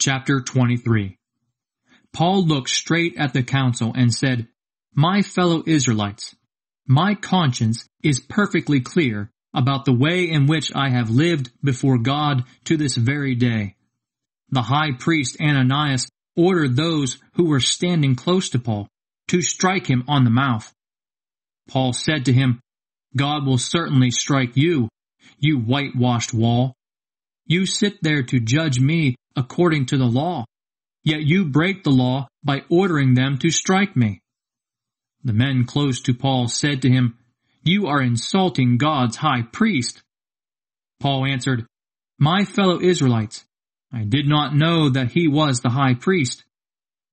Chapter 23. Paul looked straight at the council and said, "My fellow Israelites, my conscience is perfectly clear about the way in which I have lived before God to this very day." The high priest Ananias ordered those who were standing close to Paul to strike him on the mouth. Paul said to him, "God will certainly strike you, you whitewashed wall. You sit there to judge me according to the law, yet you break the law by ordering them to strike me." The men close to Paul said to him, "You are insulting God's high priest." Paul answered, "My fellow Israelites, I did not know that he was the high priest.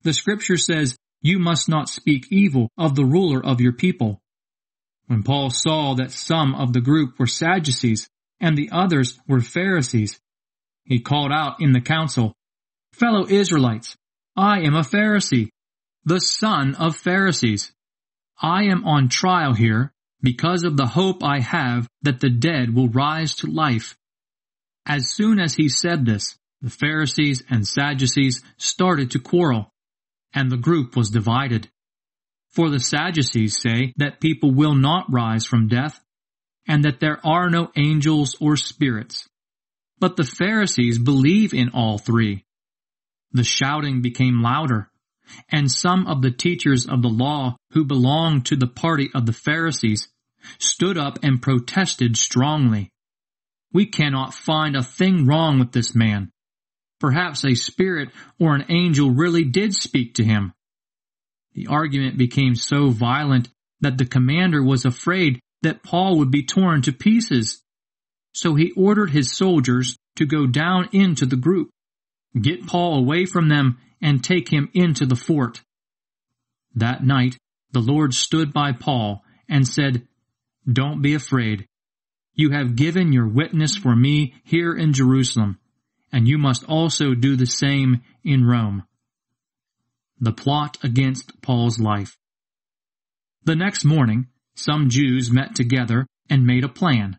The scripture says, 'You must not speak evil of the ruler of your people.'" When Paul saw that some of the group were Sadducees and the others were Pharisees, he called out in the council, "Fellow Israelites, I am a Pharisee, the son of Pharisees. I am on trial here because of the hope I have that the dead will rise to life." As soon as he said this, the Pharisees and Sadducees started to quarrel, and the group was divided. For the Sadducees say that people will not rise from death, and that there are no angels or spirits. But the Pharisees believe in all three. The shouting became louder, and some of the teachers of the law who belonged to the party of the Pharisees stood up and protested strongly. "We cannot find a thing wrong with this man. Perhaps a spirit or an angel really did speak to him." The argument became so violent that the commander was afraid that Paul would be torn to pieces. So he ordered his soldiers to go down into the group, get Paul away from them, and take him into the fort. That night the Lord stood by Paul and said, "Don't be afraid. You have given your witness for me here in Jerusalem, and you must also do the same in Rome." The plot against Paul's life. The next morning, some Jews met together and made a plan.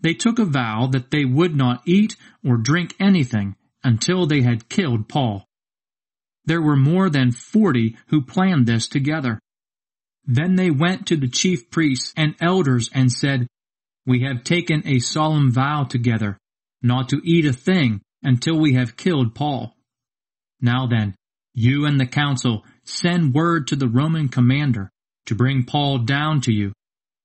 They took a vow that they would not eat or drink anything until they had killed Paul. There were more than 40 who planned this together. Then they went to the chief priests and elders and said, "We have taken a solemn vow together, not to eat a thing until we have killed Paul. Now then, you and the council send word to the Roman commander to bring Paul down to you,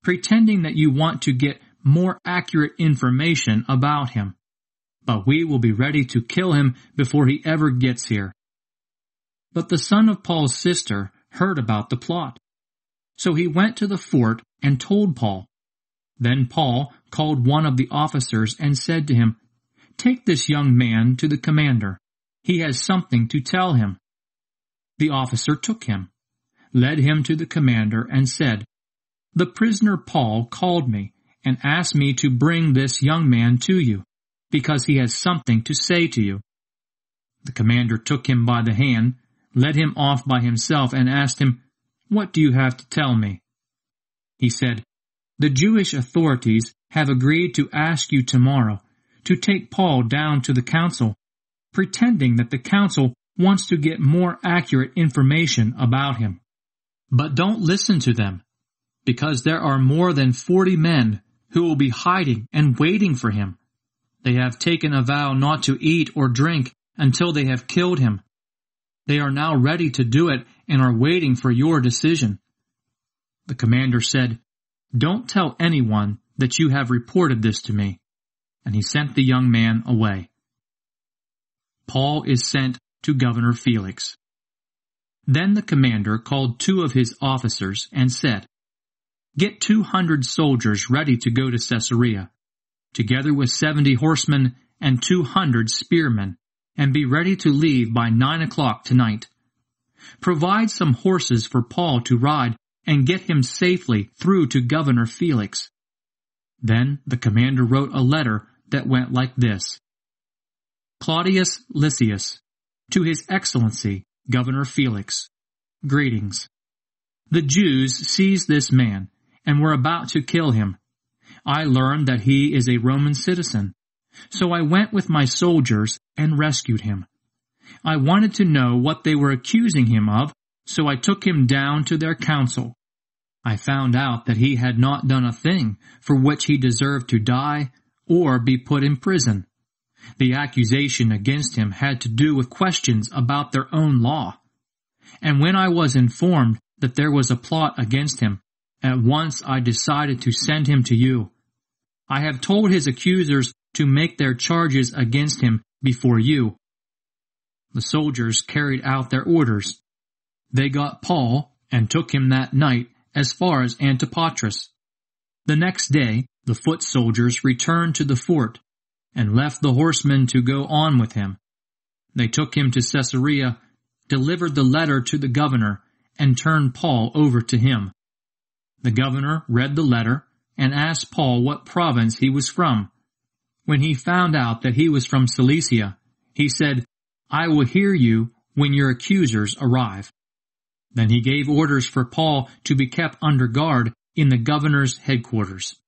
pretending that you want to get more accurate information about him. But we will be ready to kill him before he ever gets here." But the son of Paul's sister heard about the plot. So he went to the fort and told Paul. Then Paul called one of the officers and said to him, "Take this young man to the commander. He has something to tell him." The officer took him, led him to the commander, and said, "The prisoner Paul called me and asked me to bring this young man to you, because he has something to say to you." The commander took him by the hand, led him off by himself, and asked him, "What do you have to tell me?" He said, "The Jewish authorities have agreed to ask you tomorrow to take Paul down to the council, pretending that the council wants to get more accurate information about him. But don't listen to them, because there are more than 40 men who will be hiding and waiting for him. They have taken a vow not to eat or drink until they have killed him. They are now ready to do it and are waiting for your decision." The commander said, "Don't tell anyone that you have reported this to me." And he sent the young man away. Paul is sent to Governor Felix. Then the commander called two of his officers and said, "Get 200 soldiers ready to go to Caesarea, together with 70 horsemen and 200 spearmen, and be ready to leave by 9 o'clock tonight. Provide some horses for Paul to ride and get him safely through to Governor Felix." Then the commander wrote a letter that went like this: "Claudius Lysias, to His Excellency Governor Felix, greetings. The Jews seized this man and were about to kill him. I learned that he is a Roman citizen, so I went with my soldiers and rescued him. I wanted to know what they were accusing him of, so I took him down to their council. I found out that he had not done a thing for which he deserved to die or be put in prison. The accusation against him had to do with questions about their own law. And when I was informed that there was a plot against him, at once I decided to send him to you. I have told his accusers to make their charges against him before you." The soldiers carried out their orders. They got Paul and took him that night as far as Antipatris. The next day the foot soldiers returned to the fort and left the horsemen to go on with him. They took him to Caesarea, delivered the letter to the governor, and turned Paul over to him. The governor read the letter and asked Paul what province he was from. When he found out that he was from Cilicia, he said, "I will hear you when your accusers arrive." Then he gave orders for Paul to be kept under guard in the governor's headquarters.